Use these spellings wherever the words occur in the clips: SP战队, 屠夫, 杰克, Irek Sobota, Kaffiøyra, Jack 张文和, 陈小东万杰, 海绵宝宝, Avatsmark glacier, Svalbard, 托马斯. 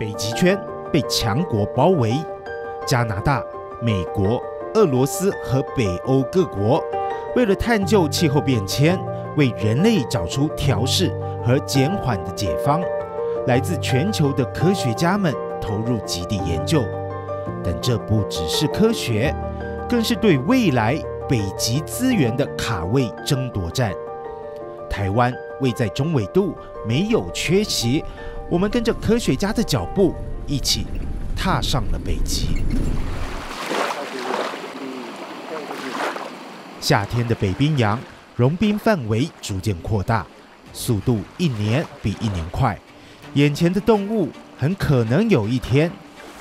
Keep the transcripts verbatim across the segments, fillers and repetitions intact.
北极圈被强国包围，加拿大、美国、俄罗斯和北欧各国为了探究气候变迁，为人类找出调适和减缓的解方，来自全球的科学家们投入极地研究。但这不只是科学，更是对未来北极资源的卡位争夺战。台湾位在中纬度，没有缺席。我们跟着科学家的脚步，一起踏上了北极。夏天的北冰洋融冰范围逐渐扩大，速度一年比一年快。眼前的动物很可能有一天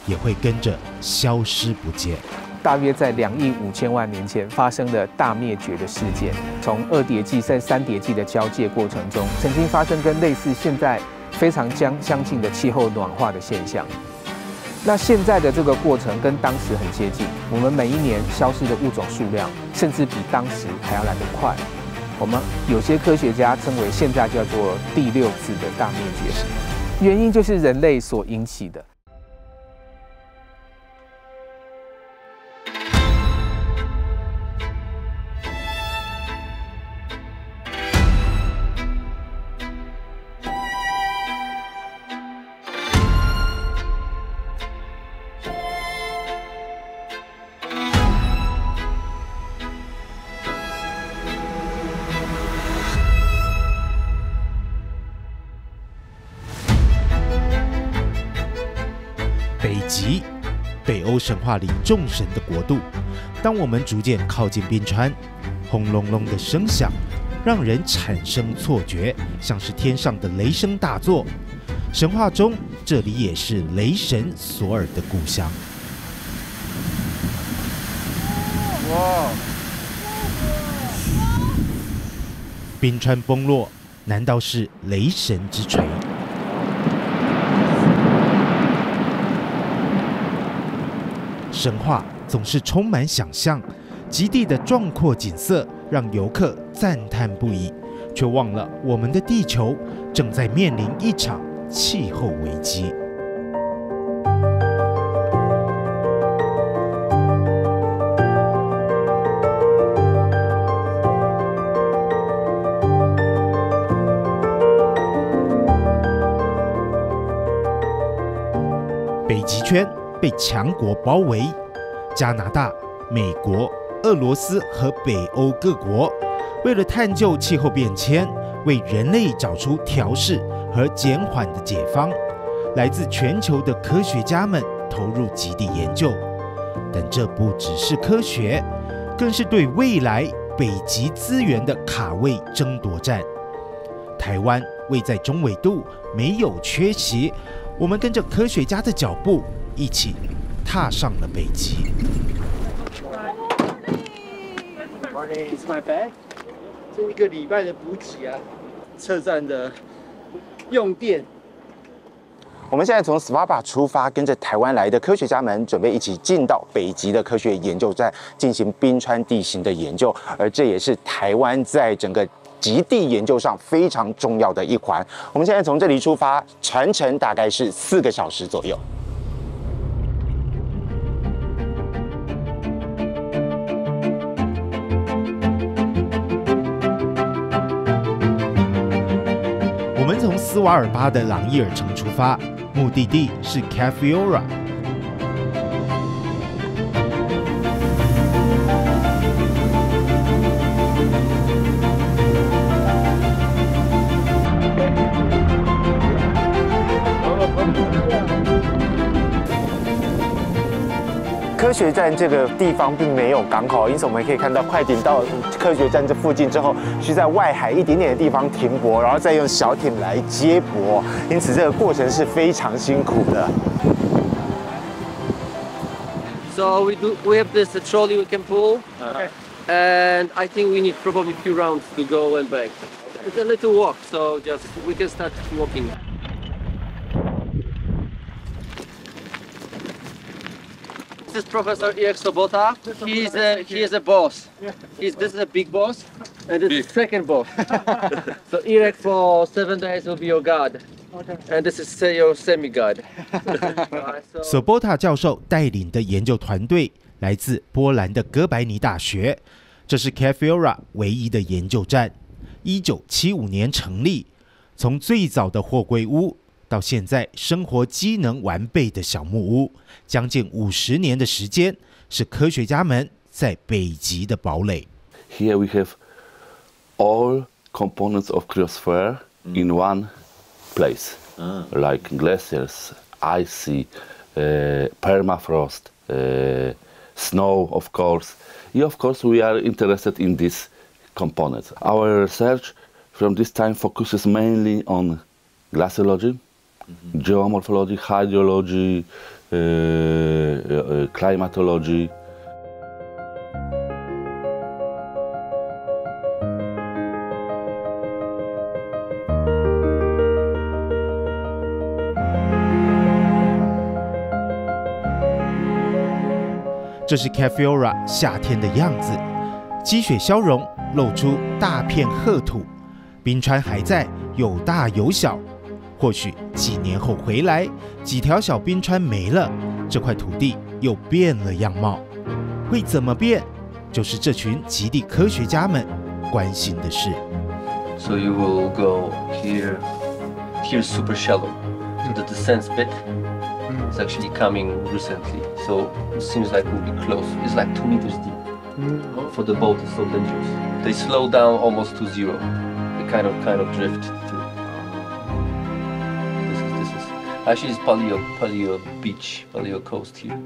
也会跟着消失不见。大约在两亿五千万年前发生的大灭绝的事件，从二叠纪甚至三叠纪的交界过程中，曾经发生跟类似现在非常相近的气候暖化的现象。那现在的这个过程跟当时很接近，我们每一年消失的物种数量，甚至比当时还要来得快。我们有些科学家称为现在叫做第六次的大灭绝，原因就是人类所引起的。神话里众神的国度，当我们逐渐靠近冰川，轰隆隆的声响让人产生错觉，像是天上的雷声大作。神话中，这里也是雷神索尔的故乡。哇！冰川崩落，难道是雷神之锤？神话总是充满想象，极地的壮阔景色让游客赞叹不已，却忘了我们的地球正在面临一场气候危机。北极圈被强国包围，加拿大、美国、俄罗斯和北欧各国为了探究气候变迁，为人类找出调适和减缓的解方，来自全球的科学家们投入极地研究。但这不只是科学，更是对未来北极资源的卡位争夺战。台湾位在中纬度，没有缺席。我们跟着科学家的脚步，一起踏上了北极。这一个礼拜的补给啊，车站的用电。我们现在从 Svalbard 出发，跟着台湾来的科学家们，准备一起进到北极的科学研究站，进行冰川地形的研究。而这也是台湾在整个极地研究上非常重要的一环。我们现在从这里出发，船程大概是四个小时左右。我们从斯瓦尔巴的朗伊尔城出发，目的地是 Kaffiøyra。科学站这个地方并没有港口，因此我们可以看到，快艇到科学站这附近之后，需在外海一点点的地方停泊，然后再用小艇来接驳，因此这个过程是非常辛苦的。So we do we have this trolley we can pull, and I think we need probably a few rounds to go and back. It's a little walk, so just we can start walking. This is Professor Irek Sobota. He is a he is a boss. He's this is a big boss, and this is second boss. So Irek for seven days will be your guard. And this is your semi-guide. Sobota 教授带领的研究团队来自波兰的哥白尼大学，这是 Kaffiøyra 唯一的研究站， 一九七五年成立。从最早的货柜屋到现在生活机能完备的小木屋，将近五十年的时间，是科学家们在北极的堡垒。Here we have all components of cryosphere in one place, like glaciers, icy, permafrost, snow, of course. Of course, we are interested in these components. Our research from this time focuses mainly on glaciology, geomorphology, hydrology, climatology. 这是 Kaffiøyra 夏天的样子，积雪消融，露出大片褐土，冰川还在，有大有小。或许几年后回来，几条小冰川没了，这块土地又变了样貌。会怎么变？就是这群极地科学家们关心的事。So you will go here. Here super shallow. The descent bit. It's actually coming recently, so it seems like we'll be close. It's like two meters deep. For the boat, it's so dangerous. They slow down almost to zero. They kind of kind of drift through. This is this is actually it's paleo paleo beach, paleo coast here.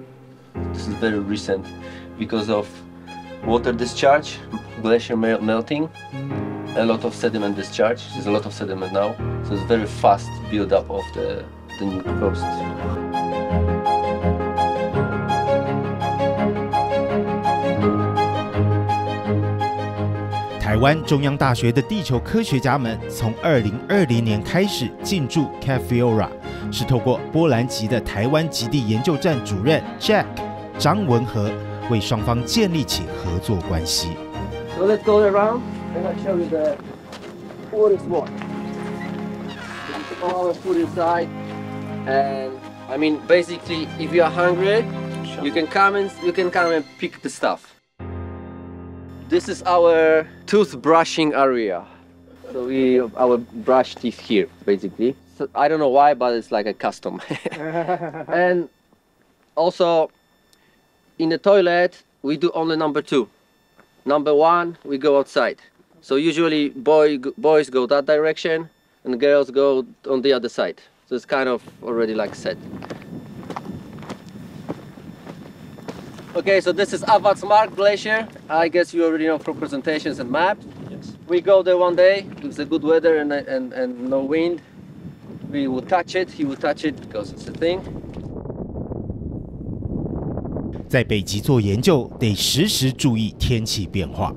This is very recent because of water discharge, glacier melting, a lot of sediment discharge. There's a lot of sediment now, so it's very fast build up of the the new coast. 台湾中央大学的地球科学家们从二零二零年开始进驻 Kaffiøyra， 是透过波兰籍的台湾极地研究站主任 Jack 张文和为双方建立起合作关系。So let's go around and I'll show you the what is what. All the food inside, and I mean basically, if you are hungry, you can come and you can come and pick the stuff. This is our toothbrushing area. So we our brush teeth here, basically. So I don't know why, but it's like a custom. And also, in the toilet, we do only number two. Number one, we go outside. So usually, boy boys go that direction, and girls go on the other side. So it's kind of already like set. Okay, so this is Avatsmark glacier. I guess you already know from presentations and maps. Yes. We go there one day. It's a good weather and and and no wind. We will touch it. He will touch it because it's a thing. 在北极做研究，得时时注意天气变化。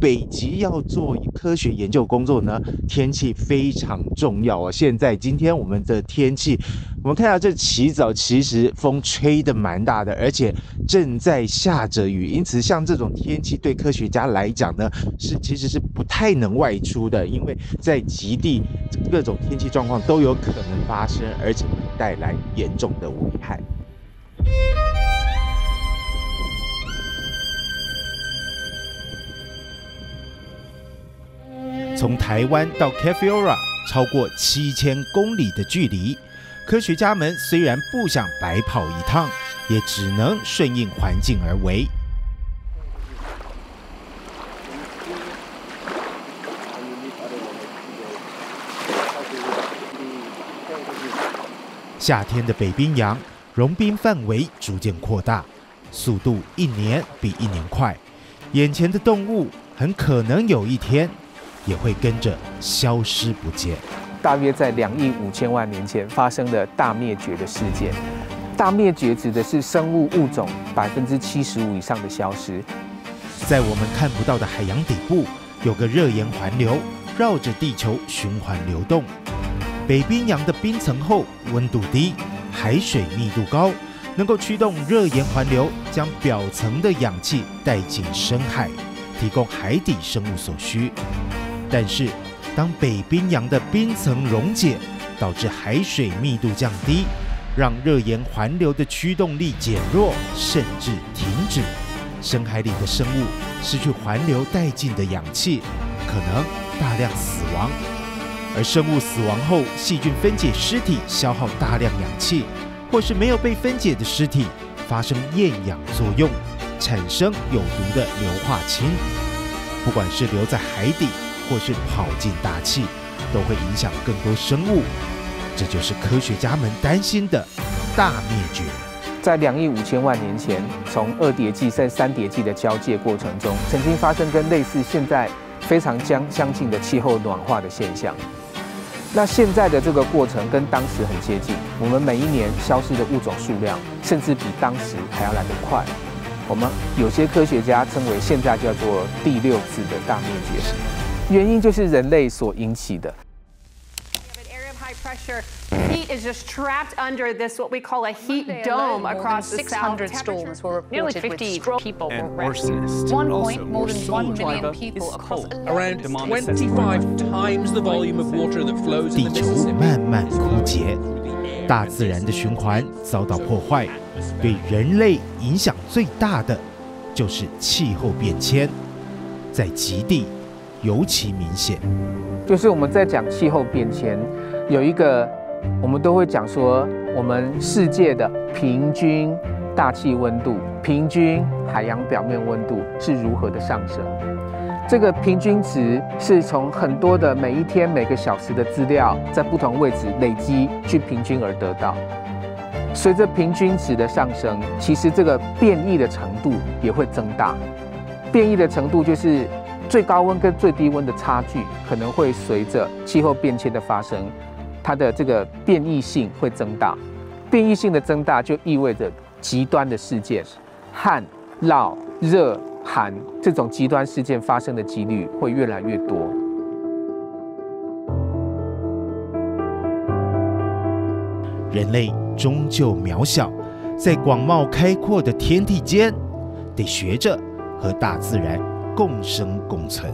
北极要做科学研究工作呢，天气非常重要啊。现在今天我们的天气。 我们看到这起早，其实风吹得蛮大的，而且正在下着雨，因此像这种天气对科学家来讲呢，是其实是不太能外出的，因为在极地各种天气状况都有可能发生，而且带来严重的危害。 从台湾到 Kaffiøyra 超过七千公里的距离，科学家们虽然不想白跑一趟，也只能顺应环境而为。夏天的北冰洋融冰范围逐渐扩大，速度一年比一年快，眼前的动物很可能有一天。 也会跟着消失不见。大约在两亿五千万年前发生的大灭绝的事件，大灭绝指的是生物物种百分之七十五以上的消失。在我们看不到的海洋底部，有个热岩环流绕着地球循环流动。北冰洋的冰层厚，温度低，海水密度高，能够驱动热岩环流将表层的氧气带进深海，提供海底生物所需。 但是，当北冰洋的冰层溶解，导致海水密度降低，让热岩环流的驱动力减弱，甚至停止。深海里的生物失去环流带进的氧气，可能大量死亡。而生物死亡后，细菌分解尸体消耗大量氧气，或是没有被分解的尸体发生厌氧作用，产生有毒的硫化氢。不管是留在海底，或是跑进大气，都会影响更多生物。这就是科学家们担心的大灭绝。在两亿五千万年前，从二叠纪甚至三叠纪的交界过程中，曾经发生跟类似现在非常相相近的气候暖化的现象。那现在的这个过程跟当时很接近，我们每一年消失的物种数量，甚至比当时还要来得快。我们有些科学家称为现在叫做第六次的大灭绝，原因就是人类所引起的。 Pressure. Heat is just trapped under this what we call a heat dome across the south. six hundred storms were reported with stroke people and hoarseness. One point more than one million people across around twenty-five times the volume of water that flows in the Mississippi. 地球慢慢枯竭，大自然的循环遭到破坏。对人类影响最大的就是气候变迁，在极地尤其明显。就是我们在讲气候变迁。 有一个，我们都会讲说，我们世界的平均大气温度、平均海洋表面温度是如何的上升。这个平均值是从很多的每一天、每个小时的资料，在不同位置累积去平均而得到。随着平均值的上升，其实这个变异的程度也会增大。变异的程度就是。 最高温跟最低温的差距可能会随着气候变迁的发生，它的这个变异性会增大。变异性的增大就意味着极端的事件，旱、涝、热、寒这种极端事件发生的几率会越来越多。人类终究渺小，在广袤开阔的天地间，得学着和大自然 共生共存。